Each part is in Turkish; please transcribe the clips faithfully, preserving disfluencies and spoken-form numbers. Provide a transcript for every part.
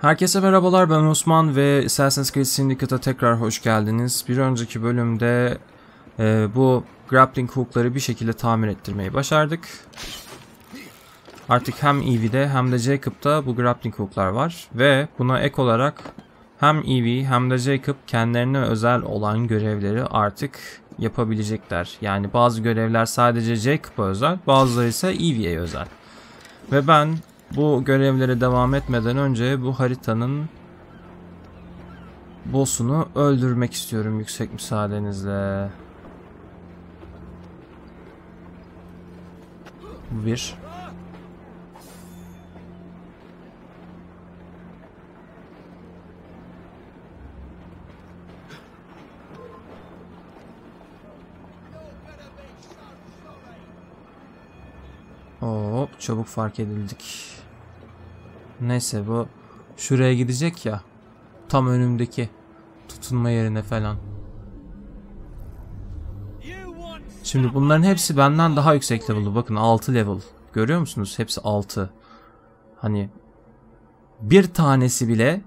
Herkese merhabalar, ben Osman ve Assassin's Creed Syndicate'a tekrar hoş geldiniz. Bir önceki bölümde e, bu grappling hook'ları bir şekilde tamir ettirmeyi başardık. Artık hem Evie'de hem de Jacob'da bu grappling hook'lar var ve buna ek olarak hem Evie hem de Jacob kendilerine özel olan görevleri artık yapabilecekler. Yani bazı görevler sadece Jacob'a özel, bazıları ise Evie'ye özel. Ve ben bu görevlere devam etmeden önce bu haritanın boss'unu öldürmek istiyorum yüksek müsaadenizle. Bu bir. Hop, çabuk fark edildik. Neyse, bu şuraya gidecek ya, tam önümdeki tutunma yerine falan. Şimdi bunların hepsi benden daha yüksek level'lı. Bakın altı level. Görüyor musunuz? Hepsi altı. Hani bir tanesi bile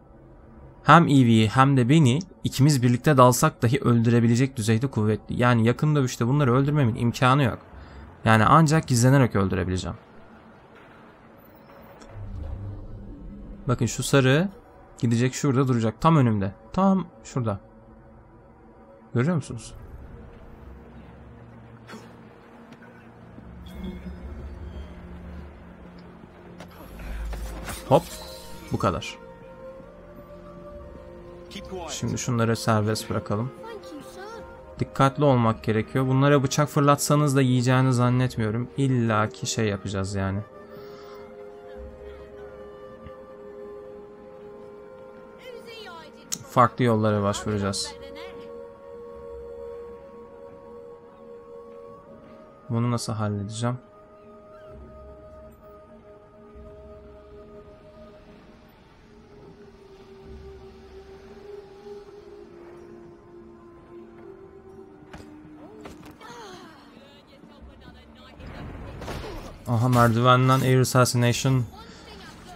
hem Evie'yi hem de beni ikimiz birlikte dalsak dahi öldürebilecek düzeyde kuvvetli. Yani yakında işte bunları öldürmemin imkanı yok. Yani ancak gizlenerek öldürebileceğim. Bakın şu sarı gidecek, şurada duracak. Tam önümde. Tam şurada. Görüyor musunuz? Hop. Bu kadar. Şimdi şunları serbest bırakalım. Dikkatli olmak gerekiyor. Bunlara bıçak fırlatsanız da yiyeceğini zannetmiyorum. İlla ki şey yapacağız yani. Farklı yollara başvuracağız. Bunu nasıl halledeceğim? Aha, merdivenden air assassination.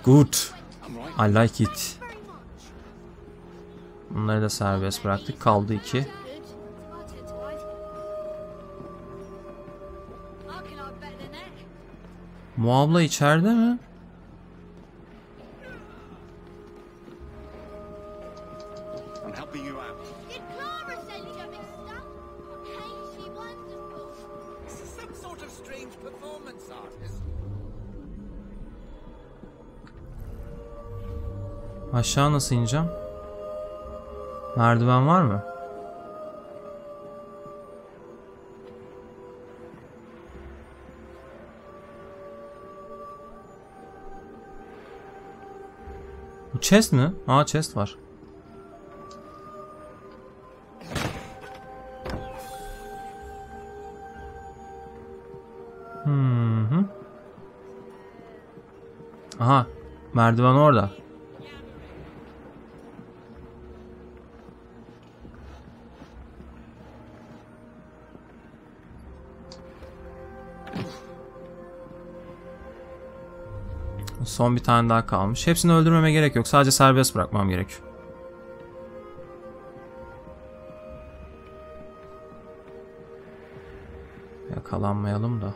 Good. I like it. Bunları da serbest bıraktık. Kaldı iki. Muabla içeride mi? Aşağı nasıl ineceğim? Merdiven var mı? Bu chest mi? Aa, chest var. Hı-hı. Aha, merdiven orada. Son bir tane daha kalmış. Hepsini öldürmeme gerek yok. Sadece serbest bırakmam gerek. Yakalanmayalım da.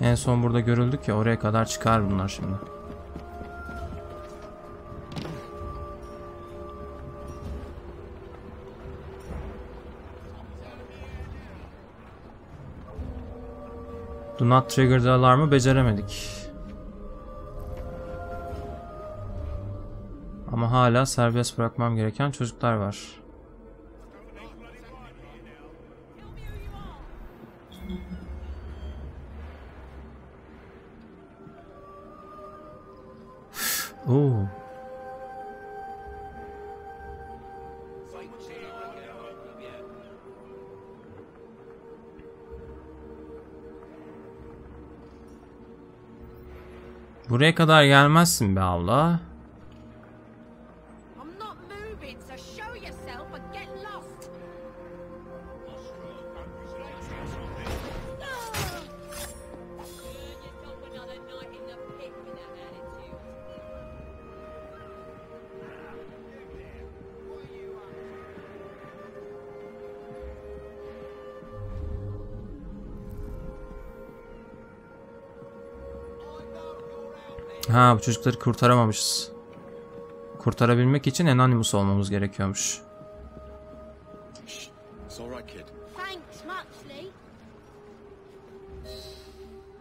En son burada görüldük ya, oraya kadar çıkar bunlar şimdi. Do not trigger the alarm'ı beceremedik. Ama hala serbest bırakmam gereken çocuklar var. Oo. Buraya kadar gelmezsin be abla. Ha, bu çocukları kurtaramamışız. Kurtarabilmek için anonymous olmamız gerekiyormuş.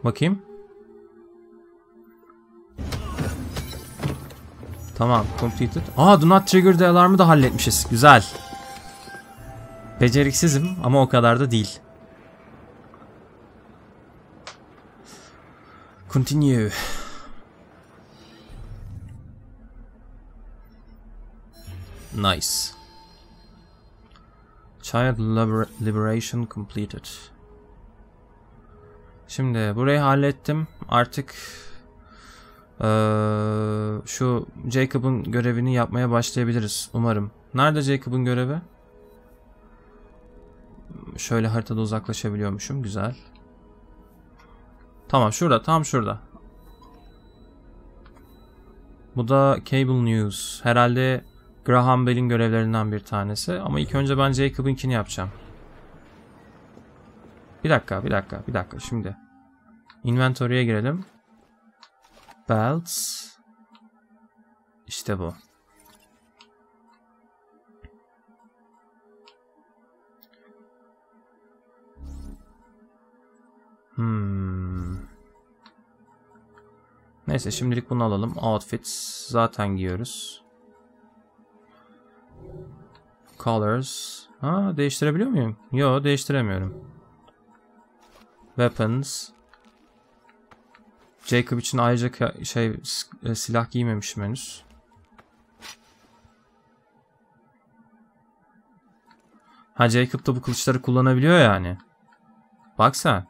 Bakayım. Tamam, completed. Aa, do not trigger the alarm'ı da halletmişiz. Güzel. Beceriksizim ama o kadar da değil. Continue. Nice. Child liber liberation completed. Şimdi burayı hallettim. Artık ee, şu Jacob'un görevini yapmaya başlayabiliriz umarım. Nerede Jacob'un görevi? Şöyle haritada uzaklaşabiliyormuşum. Güzel. Tamam, şurada, tam şurada. Bu da Cable News. Herhalde Graham Bell'in görevlerinden bir tanesi. Ama ilk önce ben Jacob'ınkini yapacağım. Bir dakika, bir dakika, bir dakika. Şimdi inventory'e girelim. Belts. İşte bu. Hmm. Neyse, şimdilik bunu alalım. Outfits zaten giyiyoruz. Colors. Ha, değiştirebiliyor muyum? Yo, değiştiremiyorum. Weapons. Jacob için ayrıca şey silah giymemişim henüz. Ha, Jacob da bu kılıçları kullanabiliyor yani. Bak sen.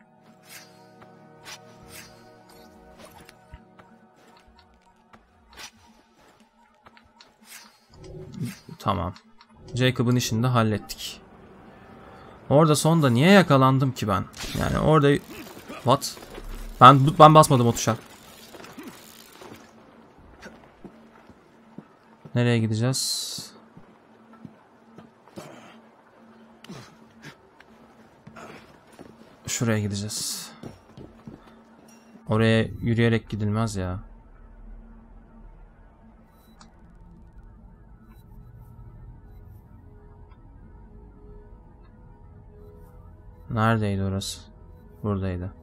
Tamam. Jacob'ın işini de hallettik. Orada sonda niye yakalandım ki ben? Yani orada... What? Ben, ben basmadım o tuşa. Nereye gideceğiz? Şuraya gideceğiz. Oraya yürüyerek gidilmez ya. Neredeydi orası? Buradaydı.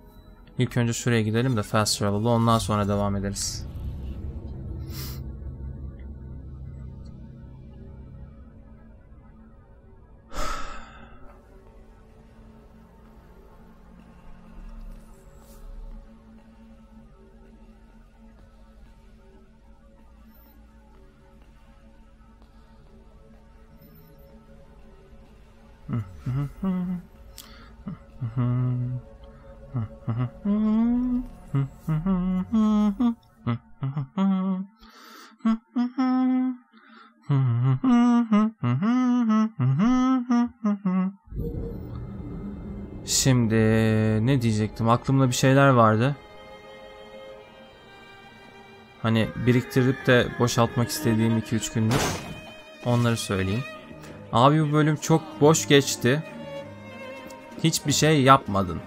İlk önce şuraya gidelim de fast travel'la, ondan sonra devam ederiz. Şimdi ne diyecektim? Aklımda bir şeyler vardı. Hani biriktirip de boşaltmak istediğim iki üç gündür. Onları söyleyeyim. Abi, bu bölüm çok boş geçti. Hiçbir şey yapmadın.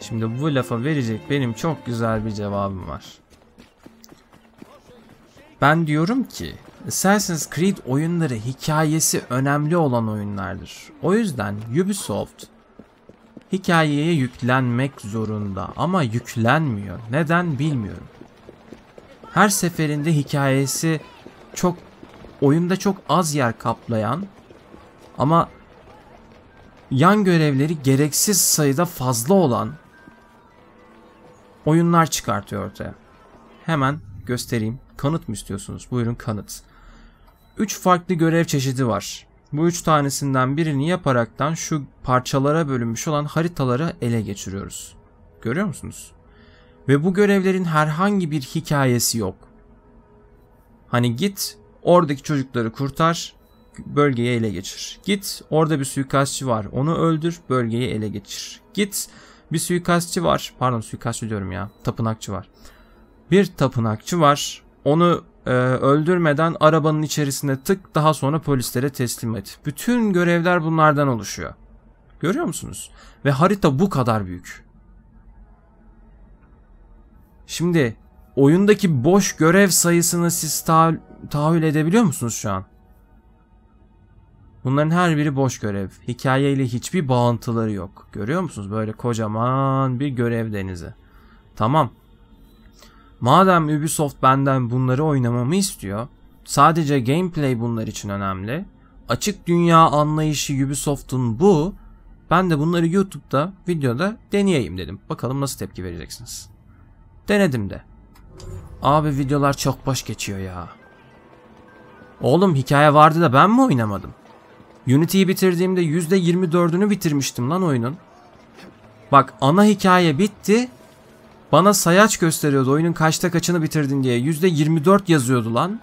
Şimdi bu lafa verecek benim çok güzel bir cevabım var. Ben diyorum ki Assassin's Creed oyunları hikayesi önemli olan oyunlardır. O yüzden Ubisoft hikayeye yüklenmek zorunda ama yüklenmiyor. Neden bilmiyorum. Her seferinde hikayesi çok oyunda çok az yer kaplayan ama yan görevleri gereksiz sayıda fazla olan oyunlar çıkartıyor ortaya. Hemen göstereyim. Kanıt mı istiyorsunuz? Buyurun kanıt. üç farklı görev çeşidi var. Bu üç tanesinden birini yaparaktan şu parçalara bölünmüş olan haritaları ele geçiriyoruz. Görüyor musunuz? Ve bu görevlerin herhangi bir hikayesi yok. Hani git oradaki çocukları kurtar, bölgeyi ele geçir. Git orada bir suikastçı var, onu öldür, bölgeyi ele geçir. Git bir suikastçı var, pardon suikastçı diyorum ya, tapınakçı var. Bir tapınakçı var, onu e, öldürmeden arabanın içerisine tık, daha sonra polislere teslim et. Bütün görevler bunlardan oluşuyor. Görüyor musunuz? Ve harita bu kadar büyük. Şimdi oyundaki boş görev sayısını siz ta tahayyül edebiliyor musunuz şu an? Bunların her biri boş görev. Hikayeyle hiçbir bağıntıları yok. Görüyor musunuz? Böyle kocaman bir görev denizi. Tamam. Madem Ubisoft benden bunları oynamamı istiyor, sadece gameplay bunlar için önemli. Açık dünya anlayışı Ubisoft'un bu. Ben de bunları YouTube'da, videoda deneyeyim dedim. Bakalım nasıl tepki vereceksiniz. Denedim de. Abi videolar çok boş geçiyor ya. Oğlum hikaye vardı da ben mi oynamadım? Unity'yi bitirdiğimde yüzde yirmi dördünü bitirmiştim lan oyunun. Bak ana hikaye bitti. Bana sayaç gösteriyordu oyunun kaçta kaçını bitirdin diye. yüzde yirmi dört yazıyordu lan.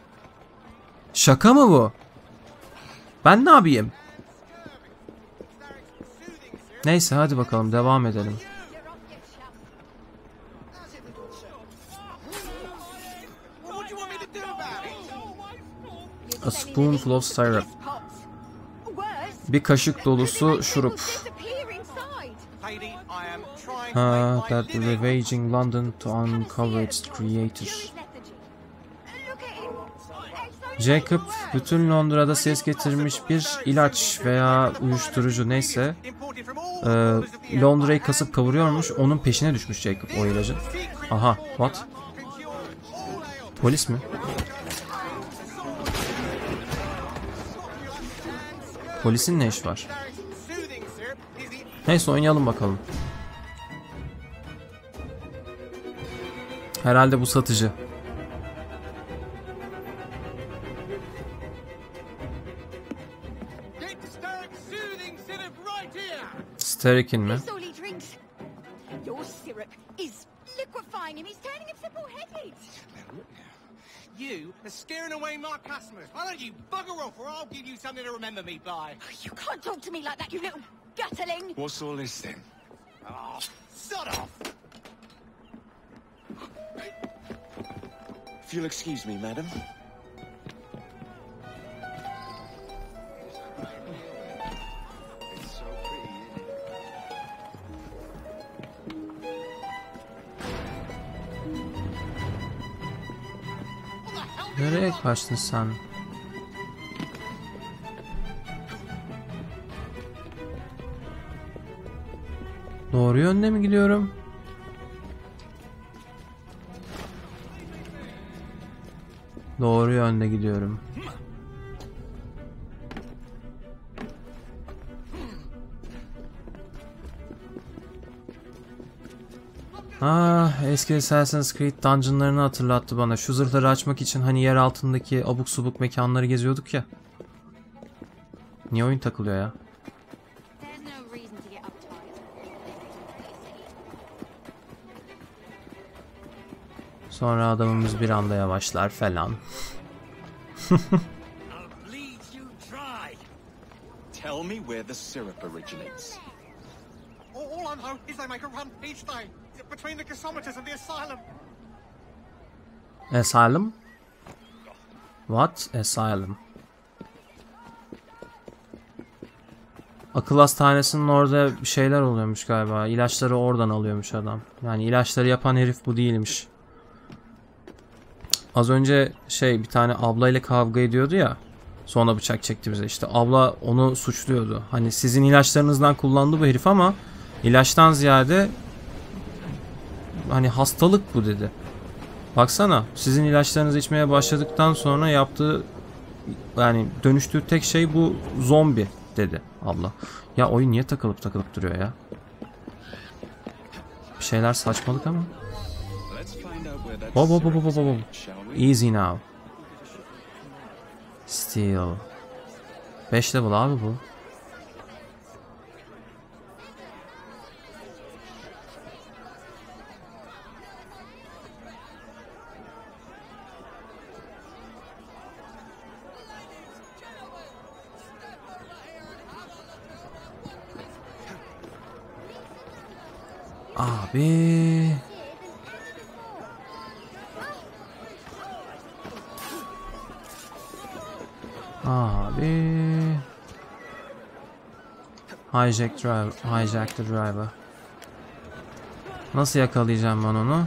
Şaka mı bu? Ben ne yapayım? Neyse hadi bakalım devam edelim. A spoonful of syrup. Bir kaşık dolusu şurup. Ha, that ravaging London to uncover its creator. Jacob bütün Londra'da ses getirmiş bir ilaç veya uyuşturucu neyse e, Londra'yı kasıp kavuruyormuş, onun peşine düşmüş Jacob o ilacın. Aha, what? Polis mi? Polisin ne işi var? Neyse oynayalım bakalım. Herhalde bu satıcı. Sterikin mi? You are scaring away my customers. Why don't you bugger off or I'll give you something to remember me by. You can't talk to me like that, you little gutterling. What's all this then? Oh, shut off. If you'll excuse me, madam. Nereye kaçtın sen? Doğru yönde mi gidiyorum? Doğru yönde gidiyorum. Ah, eski Assassin's Creed dungeonlarını hatırlattı bana. Şu zırhları açmak için hani yer altındaki abuk subuk mekanları geziyorduk ya. Niye oyun takılıyor ya? Sonra adamımız bir anda yavaşlar falan. Tell me where the syrup originates. All I'm hoping is they make a run each day between the gasometers and the asylum. Asylum? What? Asylum. Akıl hastanesinin orada bir şeyler oluyormuş galiba. İlaçları oradan alıyormuş adam. Yani ilaçları yapan herif bu değilmiş. Az önce şey bir tane ablayla kavga ediyordu ya. Sonra bıçak çekti bize. İşte abla onu suçluyordu. Hani sizin ilaçlarınızdan kullandı bu herif ama ilaçtan ziyade hani hastalık bu dedi. Baksana, sizin ilaçlarınızı içmeye başladıktan sonra yaptığı, yani dönüştüğü tek şey bu zombi dedi. Allah. Ya oyun niye takılıp takılıp duruyor ya? Bir şeyler saçmalık ama. Bo bo bo bo bo bo. Easy now. Steel. beş level abi bu. Abi. Abi. Hijack driver, hijack the driver. Nasıl yakalayacağım ben onu?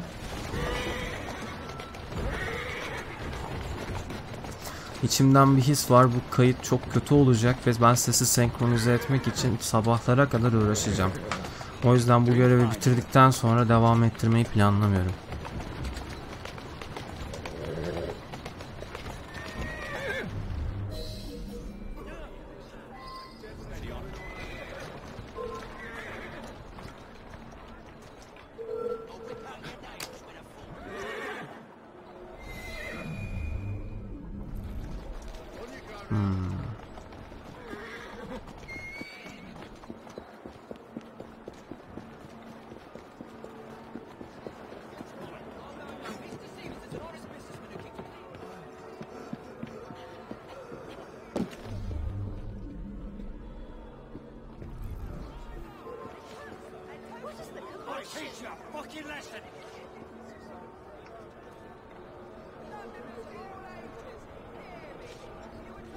İçimden bir his var, bu kayıt çok kötü olacak ve ben sesi senkronize etmek için sabahlara kadar uğraşacağım. O yüzden bu görevi bitirdikten sonra devam ettirmeyi planlamıyorum.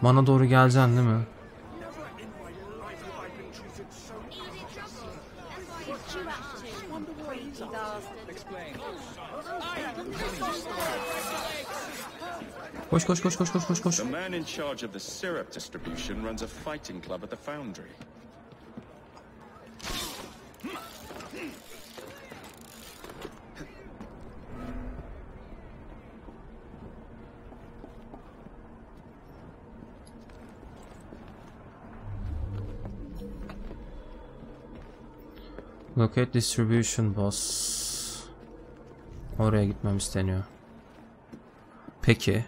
Bana doğru geleceksin değil mi? Koş koş koş koş koş koş koş. Locate distribution boss. Oraya gitmem isteniyor. Peki.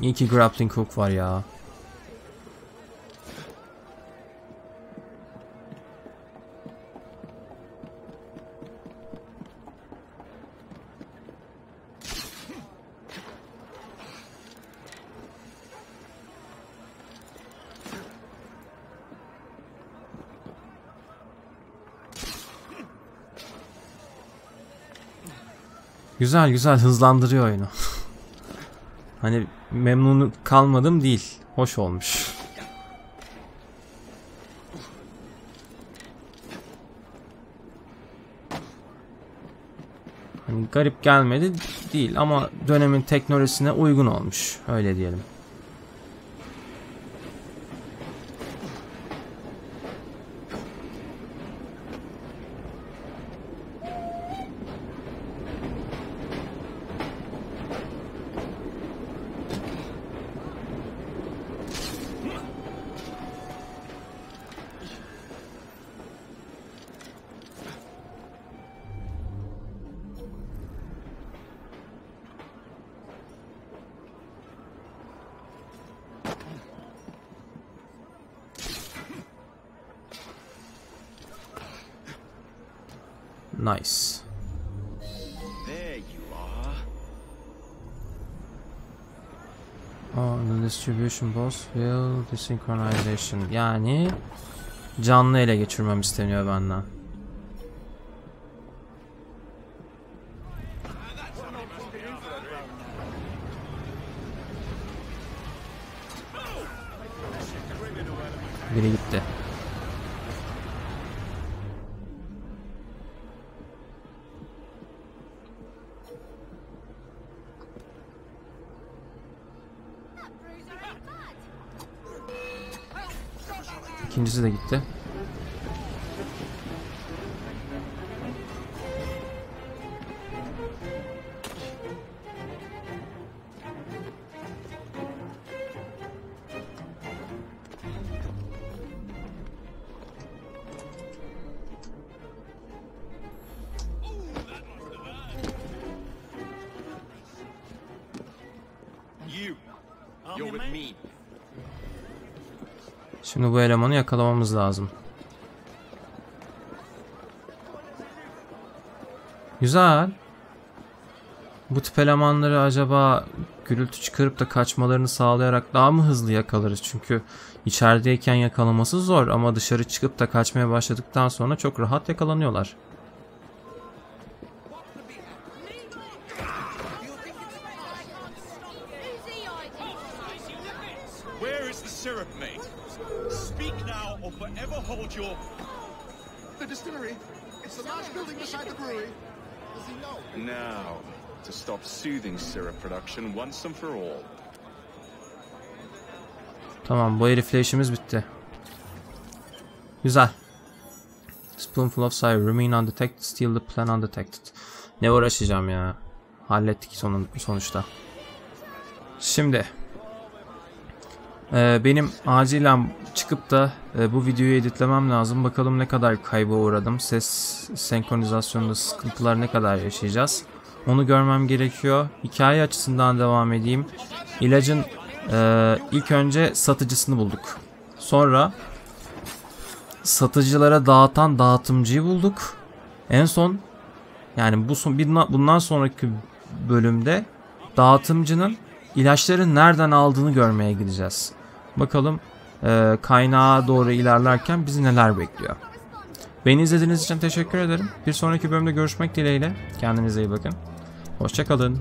İyi ki grappling hook var ya. Güzel güzel hızlandırıyor oyunu. Hani memnun kalmadım değil. Hoş olmuş. Hani garip gelmedi değil ama dönemin teknolojisine uygun olmuş. Öyle diyelim. Nice. There you are. Oh, the distribution boss will desynchronization. Yani canlı ele geçirmem isteniyor benden. Biri gitti. İkincisi de gitti. Şimdi bu elemanı yakalamamız lazım. Güzel. Bu tip elemanları acaba gürültü çıkarıp da kaçmalarını sağlayarak daha mı hızlı yakalarız? Çünkü içerideyken yakalaması zor ama dışarı çıkıp da kaçmaya başladıktan sonra çok rahat yakalanıyorlar. Tamam, bu herifle işimiz bitti. Güzel. Spoonful of Sire. Remain undetected. Steal the plan undetected. Ne uğraşacağım ya. Hallettik sonun, sonuçta. Şimdi. E, benim acilen çıkıp da e, bu videoyu editlemem lazım. Bakalım ne kadar kayba uğradım. Ses senkronizasyonunda sıkıntılar ne kadar yaşayacağız. Onu görmem gerekiyor. Hikaye açısından devam edeyim. İlacın e, ilk önce satıcısını bulduk. Sonra satıcılara dağıtan dağıtımcıyı bulduk. En son yani bu son, bundan sonraki bölümde dağıtımcının ilaçları nereden aldığını görmeye gideceğiz. Bakalım e, kaynağa doğru ilerlerken bizi neler bekliyor. Beni izlediğiniz için teşekkür ederim. Bir sonraki bölümde görüşmek dileğiyle. Kendinize iyi bakın. Hoşça kalın.